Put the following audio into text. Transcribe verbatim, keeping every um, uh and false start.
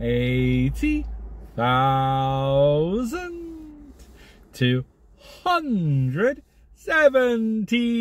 eighty thousand two hundred seventy.